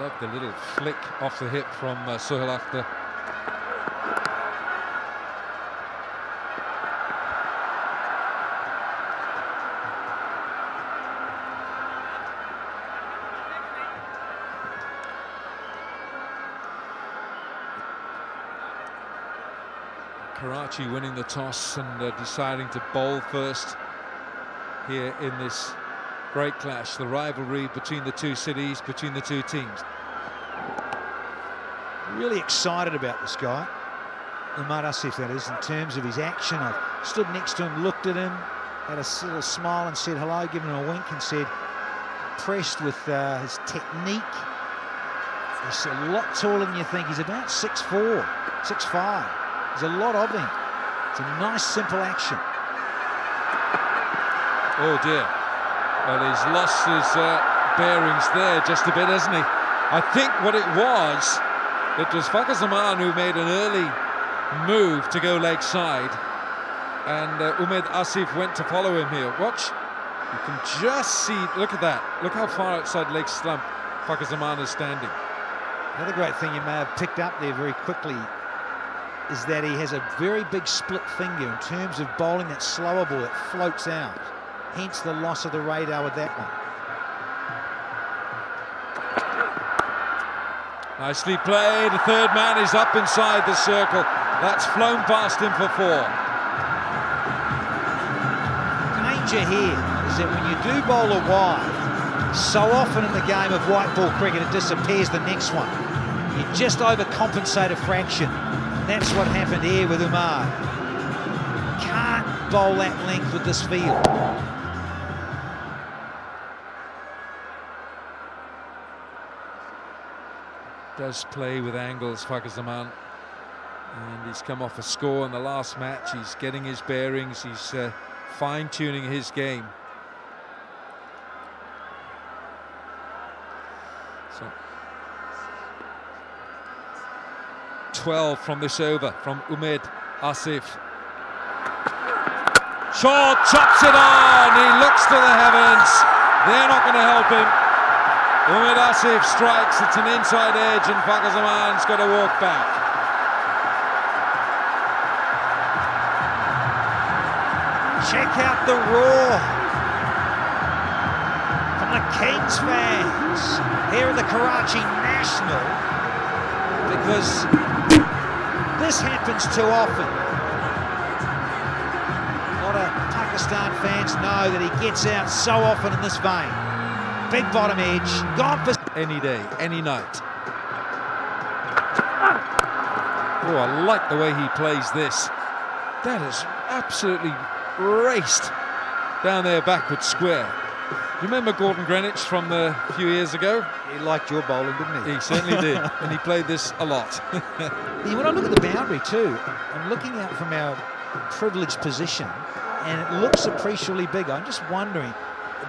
Love the little flick off the hip from Sohail Akhtar. Karachi winning the toss and deciding to bowl first here in this great clash, the rivalry between the two cities, between the two teams. Really excited about this guy, Umer Asif, that is, in terms of his action. I stood next to him, looked at him, had a little smile and said hello, given him a wink and said, impressed with his technique. He's a lot taller than you think. He's about 6'4", 6'5". There's a lot of him. It's a nice, simple action. Oh dear. Well, he's lost his bearings there just a bit, hasn't he? I think what it was Fakhar Zaman who made an early move to go leg side. And Umaid Asif went to follow him here. Watch. You can just see, look at that. Look how far outside leg slump Fakhar Zaman is standing. Another great thing you may have picked up there very quickly is that he has a very big split finger in terms of bowling that slower ball that floats out, hence the loss of the radar with that one. Nicely played, the third man is up inside the circle. That's flown past him for four. The danger here is that when you do bowl a wide, so often in the game of white ball cricket it disappears the next one. You just overcompensate a fraction. That's what happened here with Umer. Can't bowl that length with this field. Does play with angles, Fakhar Zaman. And he's come off a score in the last match. He's getting his bearings. He's fine-tuning his game. So 12 from this over from Umaid Asif. Shaw chops it on, he looks to the heavens, they're not going to help him. Umaid Asif strikes, it's an inside edge and Fakhar Zaman's got to walk back. Check out the roar from the Kings fans here at the Karachi National, because this happens too often. A lot of Pakistan fans know that he gets out so often in this vein. Big bottom edge, gone for any day, any night. Oh, I like the way he plays this. That is absolutely raced down there backward square. You remember Gordon Greenwich from a few years ago? He liked your bowling, didn't he? He certainly did, and he played this a lot. When I look at the boundary too, I'm looking out from our privileged position, and it looks appreciably bigger. I'm just wondering,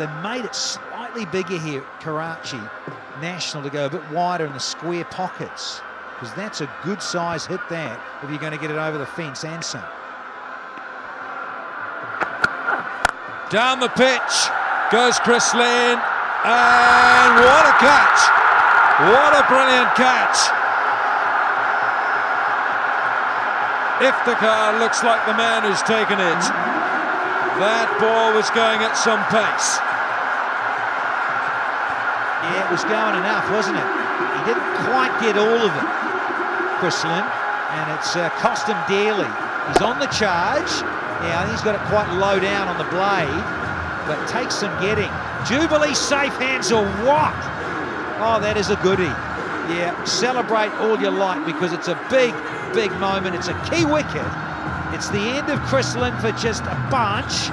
they made it slightly bigger here at Karachi National to go a bit wider in the square pockets, because that's a good size hit there if you're going to get it over the fence and some. Down the pitch goes Chris Lynn, and what a catch! What a brilliant catch! Iftikhar looks like the man who's taken it. That ball was going at some pace. Yeah, it was going enough, wasn't it? He didn't quite get all of it, Chris Lynn, and it's cost him dearly. He's on the charge. Now he's got it quite low down on the blade, but takes some getting. Jubilee safe hands or what? Oh, that is a goodie. Yeah, celebrate all you like, because it's a big, big moment. It's a key wicket. It's the end of Chris Lynn for just a bunch,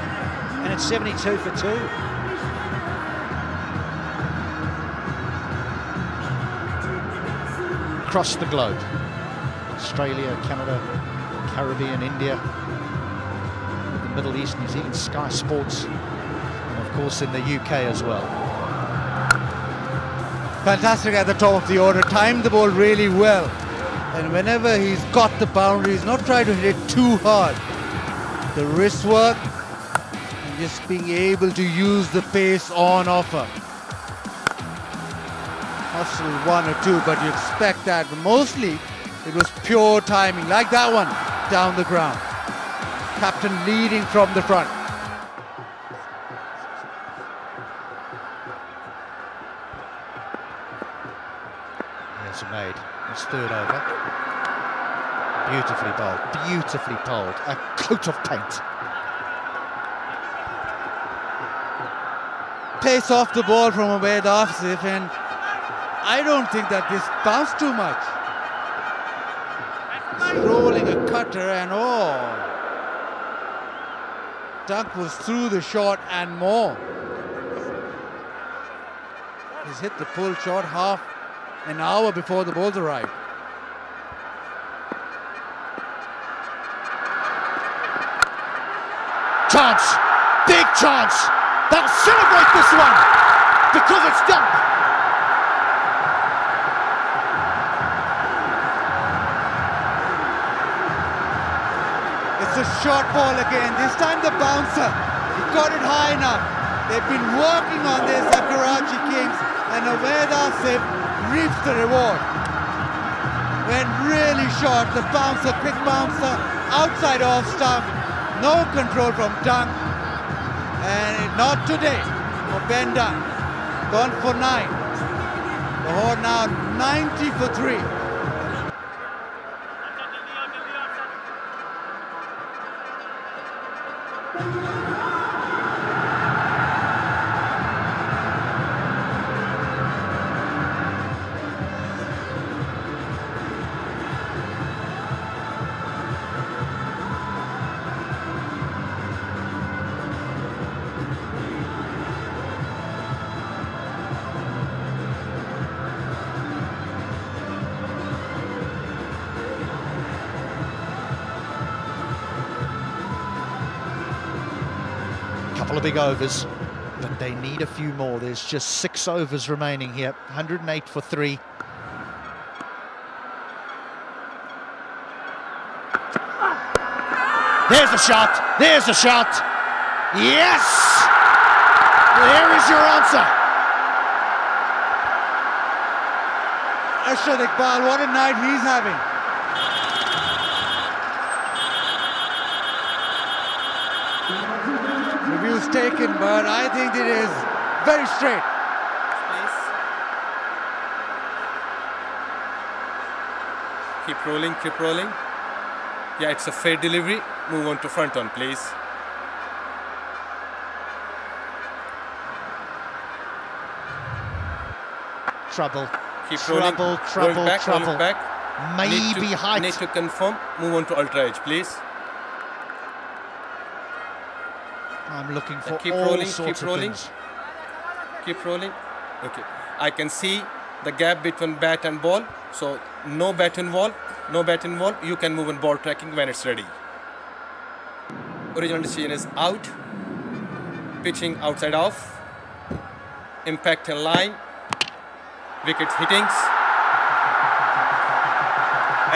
and it's 72 for two. Across the globe, Australia, Canada, Caribbean, India, the Middle East, New Zealand, Sky Sports, of course, in the UK as well. Fantastic at the top of the order, timed the ball really well, and whenever he's got the boundary, he's not trying to hit it too hard. The wrist work, and just being able to use the pace on offer. Possibly one or two, but you expect that. But mostly, it was pure timing, like that one, down the ground. Captain leading from the front. There's Umaid. It's third over. Beautifully bowled. Beautifully bowled. A coat of paint. Pace off the ball from Umaid Asif, and I don't think that this bounced too much. Rolling a cutter and all. Dunk was through the shot and more. He's hit the full shot half an hour before the balls arrived. Chance! Big chance! They'll celebrate this one because it's Dunk! It's a short ball again, this time the bouncer, he got it high enough. They've been working on this at Karachi Kings, and Umaid Asif reaps the reward. Went really short, the bouncer, quick bouncer, outside off stump, no control from Dunk, and not today for Ben Dunk. Gone for 9, the Horn now 90 for 3. Couple of big overs, but they need a few more. There's just 6 overs remaining here. 108 for 3. There's a shot. There's a shot. Yes! There is your answer. Ashraf Iqbal, what a night he's having. Review's taken, but I think it is very straight. Nice. Keep rolling, keep rolling. Yeah, it's a fair delivery. Move on to front on, please. Trouble. Keep rolling. Trouble, trouble, roll back, trouble. Roll back. Maybe height. Need to confirm. Move on to ultra edge, please. I'm looking for all sorts of things. Keep rolling. Okay. I can see the gap between bat and ball. So no bat involved. No bat involved. You can move on ball tracking when it's ready. Original decision is out. Pitching outside off. Impact in line. Wicket hittings.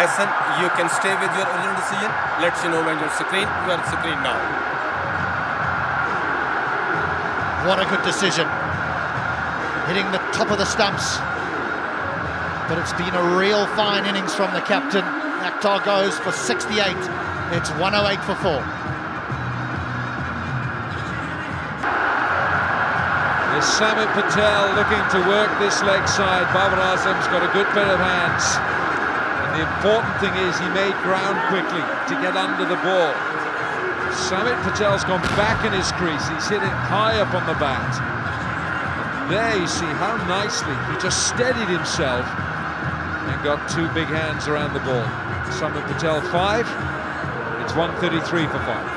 Asan, you can stay with your original decision. Let's you know when you're screen. You are screen now. What a good decision, hitting the top of the stumps, but it's been a real fine innings from the captain. Akhtar goes for 68, it's 108 for 4. It's Samit Patel looking to work this leg side. Babar Azam's got a good pair of hands, and the important thing is he made ground quickly to get under the ball. Samit Patel's gone back in his crease, he's hit it high up on the bat. And there you see how nicely he just steadied himself and got 2 big hands around the ball. Samit Patel 5, it's 133 for 5.